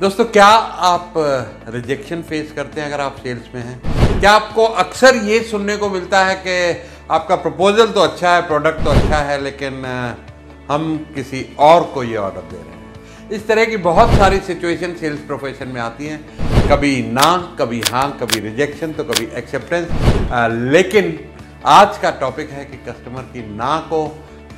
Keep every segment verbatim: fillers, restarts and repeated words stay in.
दोस्तों, क्या आप रिजेक्शन फेस करते हैं अगर आप सेल्स में हैं? क्या आपको अक्सर ये सुनने को मिलता है कि आपका प्रपोजल तो अच्छा है, प्रोडक्ट तो अच्छा है, लेकिन हम किसी और को ये ऑर्डर दे रहे हैं? इस तरह की बहुत सारी सिचुएशन सेल्स प्रोफेशन में आती हैं, कभी ना, कभी हाँ, कभी रिजेक्शन तो कभी एक्सेप्टेंस। लेकिन आज का टॉपिक है कि कस्टमर की ना को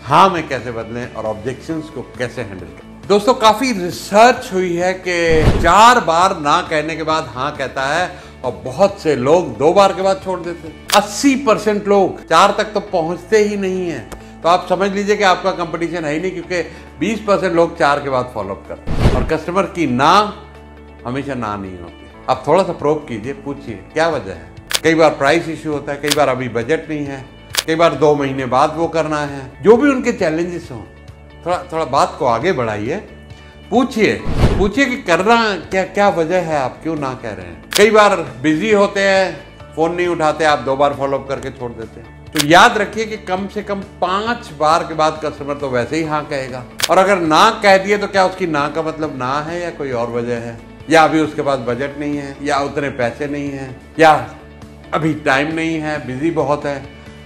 हाँ में कैसे बदलें और ऑब्जेक्शंस को कैसे हैंडल करें। दोस्तों, काफ़ी रिसर्च हुई है कि चार बार ना कहने के बाद हाँ कहता है और बहुत से लोग दो बार के बाद छोड़ देते हैं। अस्सी परसेंट लोग चार तक तो पहुंचते ही नहीं हैं। तो आप समझ लीजिए कि आपका कंपटीशन है ही नहीं, क्योंकि बीस परसेंट लोग चार के बाद फॉलोअप करते हैं। और कस्टमर की ना हमेशा ना नहीं होती। आप थोड़ा सा प्रोब कीजिए, पूछिए क्या वजह है। कई बार प्राइस इश्यू होता है, कई बार अभी बजट नहीं है, कई बार दो महीने बाद वो करना है। जो भी उनके चैलेंजेस हों, थोड़ा थोड़ा बात को आगे बढ़ाइए, पूछिए पूछिए कि करना क्या क्या वजह है, आप क्यों ना कह रहे हैं। कई बार बिजी होते हैं, फोन नहीं उठाते, आप दो बार फॉलोअप करके छोड़ देते हैं। तो याद रखिए कि कम से कम पांच बार के बाद कस्टमर तो वैसे ही हाँ कहेगा। और अगर ना कह दिए तो क्या उसकी ना का मतलब ना है या कोई और वजह है, या अभी उसके पास बजट नहीं है, या उतने पैसे नहीं है, या अभी टाइम नहीं है, बिजी बहुत है,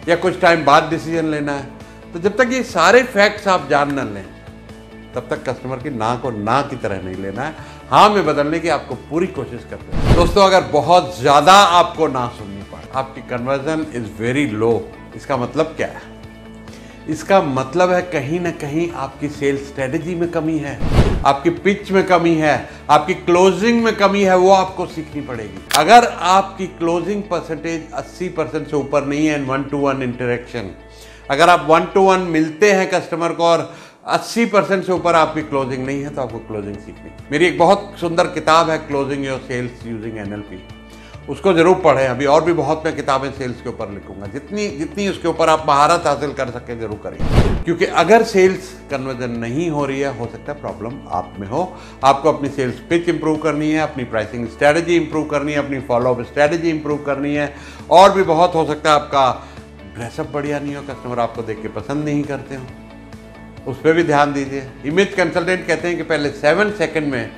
या कुछ टाइम बाद डिसीजन लेना है। तो जब तक ये सारे फैक्ट्स आप जान न लें, तब तक कस्टमर की ना को ना की तरह नहीं लेना है, हाँ में बदलने की आपको पूरी कोशिश करते हैं। दोस्तों, अगर बहुत ज़्यादा आपको ना सुननी पड़े, आपकी कन्वर्जन इज़ वेरी लो, इसका मतलब क्या है? इसका मतलब है कहीं ना कहीं आपकी सेल्स स्ट्रेटजी में कमी है, आपकी पिच में कमी है, आपकी क्लोजिंग में कमी है, वो आपको सीखनी पड़ेगी। अगर आपकी क्लोजिंग परसेंटेज अस्सी परसेंट से ऊपर नहीं है, वन टू वन इंटरेक्शन, अगर आप वन टू वन मिलते हैं कस्टमर को और अस्सी परसेंट से ऊपर आपकी क्लोजिंग नहीं है, तो आपको क्लोजिंग सीखनी। मेरी एक बहुत सुंदर किताब है closing your sales using N L P, उसको ज़रूर पढ़ें। अभी और भी बहुत मैं किताबें सेल्स के ऊपर लिखूंगा, जितनी जितनी उसके ऊपर आप महारत हासिल कर सकें जरूर करें। क्योंकि अगर सेल्स कन्वर्जन नहीं हो रही है, हो सकता है प्रॉब्लम आप में हो। आपको अपनी सेल्स पिच इंप्रूव करनी है, अपनी प्राइसिंग स्ट्रैटेजी इंप्रूव करनी है, अपनी फॉलोअप स्ट्रैटेजी इंप्रूव करनी है, और भी बहुत। हो सकता है आपका ड्रेसअप बढ़िया नहीं हो, कस्टमर आपको देख के पसंद नहीं करते हो, उस पर भी ध्यान दीजिए। इमेज कंसल्टेंट कहते हैं कि पहले सेवन सेकंड में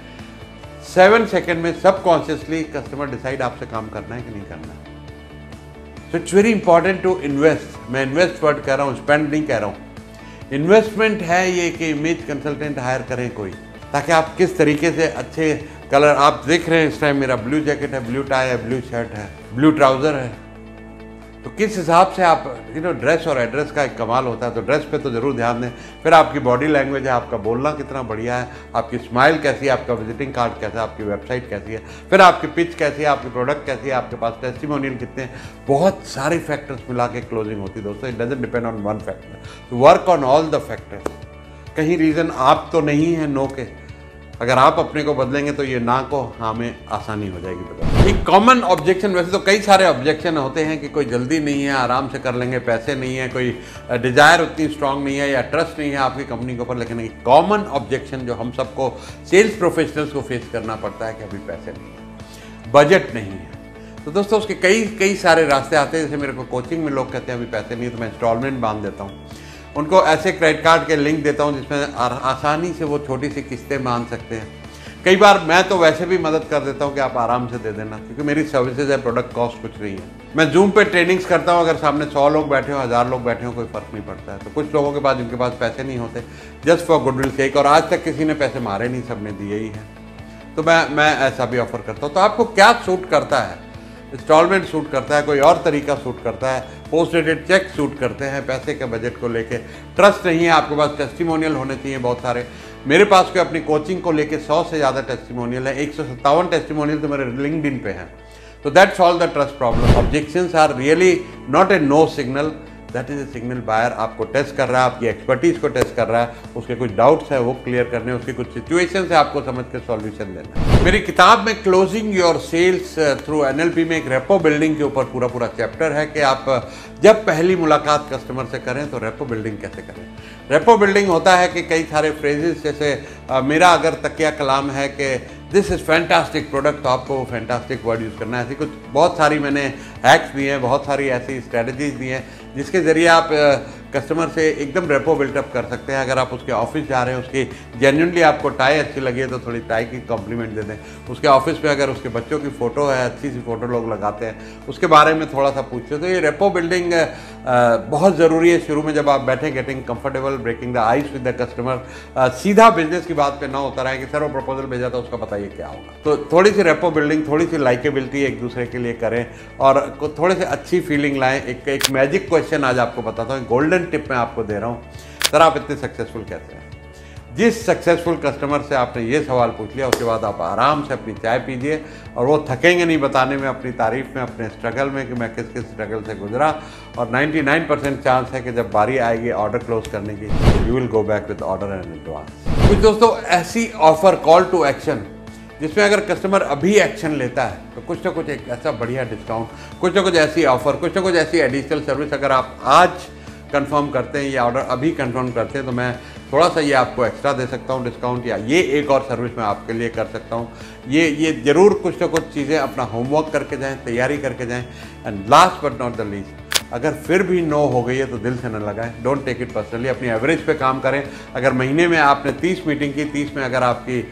सेवन सेकंड में सब कॉन्शियसली कस्टमर डिसाइड आपसे काम करना है कि नहीं करना है। So it's very important to invest. मैं इन्वेस्ट वर्ड कह रहा हूँ, स्पेंड नहीं कह रहा हूँ। इन्वेस्टमेंट है ये कि इमेज कंसल्टेंट हायर करें कोई, ताकि आप किस तरीके से अच्छे कलर आप देख रहे हैं। इस टाइम मेरा ब्लू जैकेट है, ब्लू टाई है, ब्लू शर्ट है, ब्लू ट्राउज़र है, तो किस हिसाब से आप यू नो ड्रेस और एड्रेस का एक कमाल होता है। तो ड्रेस पे तो ज़रूर ध्यान दें। फिर आपकी बॉडी लैंग्वेज है, आपका बोलना कितना बढ़िया है, आपकी स्माइल कैसी है, आपका विजिटिंग कार्ड कैसा है, आपकी वेबसाइट कैसी है, फिर आपकी पिच कैसी है, आपकी प्रोडक्ट कैसी है, आपके पास टेस्टिमोनियल कितने हैं, बहुत सारे फैक्टर्स मिला के क्लोजिंग होती है। दोस्तों, it doesn't depend on one factor, work on all the factors. कहीं रीज़न आप तो नहीं है नो के। अगर आप अपने को बदलेंगे तो ये ना को हाँ में आसानी हो जाएगी। बताओ, एक कॉमन ऑब्जेक्शन, वैसे तो कई सारे ऑब्जेक्शन होते हैं कि कोई जल्दी नहीं है, आराम से कर लेंगे, पैसे नहीं है, कोई डिज़ायर उतनी स्ट्रांग नहीं है, या ट्रस्ट नहीं है आपकी कंपनी के ऊपर। लेकिन एक कॉमन ऑब्जेक्शन जो हम सबको सेल्स प्रोफेशनल्स को फेस करना पड़ता है कि अभी पैसे नहीं है, बजट नहीं है। तो दोस्तों, उसके कई कई सारे रास्ते आते हैं। जैसे मेरे को कोचिंग में लोग कहते हैं अभी पैसे नहीं है तो मैं इंस्टॉलमेंट बांध देता हूँ, उनको ऐसे क्रेडिट कार्ड के लिंक देता हूं जिसमें आसानी से वो छोटी सी किस्तें मान सकते हैं। कई बार मैं तो वैसे भी मदद कर देता हूं कि आप आराम से दे देना, क्योंकि मेरी सर्विसेज है, प्रोडक्ट कॉस्ट कुछ नहीं है। मैं जूम पे ट्रेनिंग्स करता हूं, अगर सामने सौ लोग बैठे हो, हज़ार लोग बैठे हो, कोई फ़र्क नहीं पड़ता है। तो कुछ लोगों के पास जिनके पास पैसे नहीं होते, जस्ट फॉर गुडविल सेक, और आज तक किसी ने पैसे मारे नहीं, सब ने दिए ही हैं। तो मैं मैं ऐसा भी ऑफर करता हूँ। तो आपको क्या सूट करता है? इंस्टॉलमेंट सूट करता है, कोई और तरीका सूट करता है, पोस्ट डेटेड चेक सूट करते हैं, पैसे के बजट को लेके ट्रस्ट नहीं है, आपके पास टेस्टिमोनियल होने चाहिए बहुत सारे। मेरे पास कोई अपनी कोचिंग को लेके सौ से ज़्यादा टेस्टिमोनियल है, एक सौ सत्तावन टेस्टिमोनियल तो मेरे लिंक्डइन पे हैं। तो that's all the trust problem. Objections are really not a no signal, that is a signal buyer आपको टेस्ट कर रहा है, आपकी एक्सपर्टीज़ को टेस्ट कर रहा है, उसके कुछ डाउट्स हैं वो क्लियर करने, उसके कुछ सिचुएशन है आपको समझ कर सॉल्यूशन देना। मेरी किताब में closing your sales through N L P में एक रेपो बिल्डिंग के ऊपर पूरा पूरा चैप्टर है कि आप जब पहली मुलाकात कस्टमर से करें तो रेपो बिल्डिंग कैसे करें। रेपो बिल्डिंग होता है कि कई सारे फ्रेजेस, जैसे आ, मेरा अगर तकिया कलाम है कि दिस इज़ फैंटास्टिक प्रोडक्ट, तो आपको फैंटास्टिक वर्ड यूज़ करना है। ऐसी कुछ बहुत सारी मैंने हैक्स भी हैं, बहुत सारी ऐसी स्ट्रेटजीज भी हैं, जिसके ज़रिए आप कस्टमर से एकदम रेपो बिल्टअप कर सकते हैं। अगर आप उसके ऑफिस जा रहे हैं, उसकी जेन्युइनली आपको टाई अच्छी लगी है तो थोड़ी टाई की कॉम्प्लीमेंट दे दें। उसके ऑफिस में अगर उसके बच्चों की फ़ोटो है, अच्छी सी फ़ोटो लोग लगाते हैं, उसके बारे में थोड़ा सा पूछते। तो ये रेपो बिल्डिंग बहुत ज़रूरी है शुरू में जब आप बैठे। Getting comfortable, breaking the ice with the customer, सीधा बिजनेस की बात पर ना होता रहा है कि सर वो प्रपोजल भेजा था उसका बताइए क्या होगा। तो थोड़ी सी रेपो बिल्डिंग, थोड़ी सी लाइकेबिलिटी एक दूसरे के लिए करें और थोड़े से अच्छी फीलिंग लाएँ। एक एक मैजिक क्वेश्चन आज आपको बताता हूँ, गोल्डन टिप मैं आपको दे रहा हूँ। सर आप इतने सक्सेसफुल कैसे हैं? जिस सक्सेसफुल कस्टमर से आपने ये सवाल पूछ लिया उसके बाद आप आराम से अपनी चाय पीजिए और वो थकेंगे नहीं बताने में, अपनी तारीफ में, अपने स्ट्रगल में कि मैं किस किस स्ट्रगल से गुजरा। और निन्यानवे परसेंट चांस है कि जब बारी आएगी ऑर्डर क्लोज करने की, you will go back with order and advance. कुछ दोस्तों ऐसी ऑफर कॉल टू एक्शन जिसमें अगर कस्टमर अभी एक्शन लेता है तो कुछ ना कुछ एक ऐसा बढ़िया डिस्काउंट, कुछ ना कुछ ऐसी ऑफ़र, कुछ ना कुछ ऐसी एडिशनल सर्विस अगर आप आज कंफर्म करते हैं या ऑर्डर अभी कंफर्म करते हैं तो मैं थोड़ा सा ये आपको एक्स्ट्रा दे सकता हूँ डिस्काउंट, या ये एक और सर्विस मैं आपके लिए कर सकता हूँ। ये ये ज़रूर कुछ ना कुछ चीज़ें अपना होमवर्क करके जाएँ, तैयारी करके जाएँ। And last but not the least, अगर फिर भी नो हो गई है तो दिल से न लगाएं, डोंट टेक इट पर्सनली। अपनी एवरेज पे काम करें। अगर महीने में आपने तीस मीटिंग की, तीस में अगर आपकी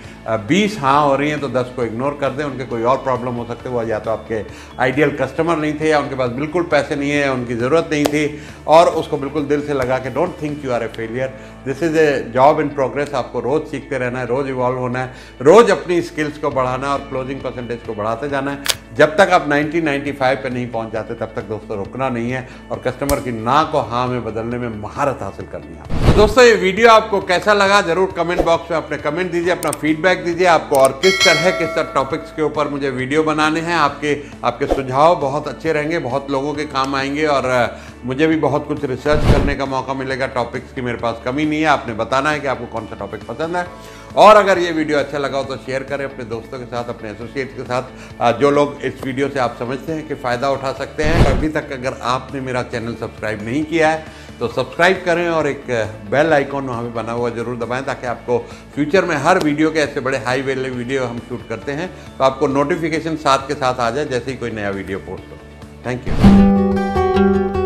बीस हाँ हो रही हैं तो दस को इग्नोर कर दें। उनके कोई और प्रॉब्लम हो सकते हैं, वो या तो आपके आइडियल कस्टमर नहीं थे या उनके पास बिल्कुल पैसे नहीं है, उनकी ज़रूरत नहीं थी, और उसको बिल्कुल दिल से लगा के don't think you are a failure. This is a job in progress. आपको रोज़ सीखते रहना है, रोज़ इवॉल्व होना है, रोज़ अपनी स्किल्स को बढ़ाना और क्लोजिंग परसेंटेज को बढ़ाते जाना है। जब तक आप नब्बे पचानवे पे नहीं पहुंच जाते तब तक दोस्तों रुकना नहीं है और कस्टमर की ना को हाँ में बदलने में महारत हासिल करनी है। तो दोस्तों ये वीडियो आपको कैसा लगा ज़रूर कमेंट बॉक्स में अपने कमेंट दीजिए, अपना फीडबैक दीजिए। आपको और किस तरह किस तरह टॉपिक्स के ऊपर मुझे वीडियो बनाने हैं, आपके आपके सुझाव बहुत अच्छे रहेंगे, बहुत लोगों के काम आएंगे और मुझे भी बहुत कुछ रिसर्च करने का मौका मिलेगा। टॉपिक्स की मेरे पास कमी नहीं है, आपने बताना है कि आपको कौन सा टॉपिक पसंद है। और अगर ये वीडियो अच्छा लगा हो तो शेयर करें अपने दोस्तों के साथ, अपने एसोसिएट्स के साथ, जो लोग इस वीडियो से आप समझते हैं कि फ़ायदा उठा सकते हैं। अभी तक अगर आपने मेरा चैनल सब्सक्राइब नहीं किया है तो सब्सक्राइब करें और एक बेल आइकॉन वहाँ पे बना हुआ जरूर दबाएं ताकि आपको फ्यूचर में हर वीडियो के, ऐसे बड़े हाई वैल्यू वीडियो हम शूट करते हैं तो आपको नोटिफिकेशन साथ के साथ आ जाए जैसे ही कोई नया वीडियो पोस्ट हो। Thank you.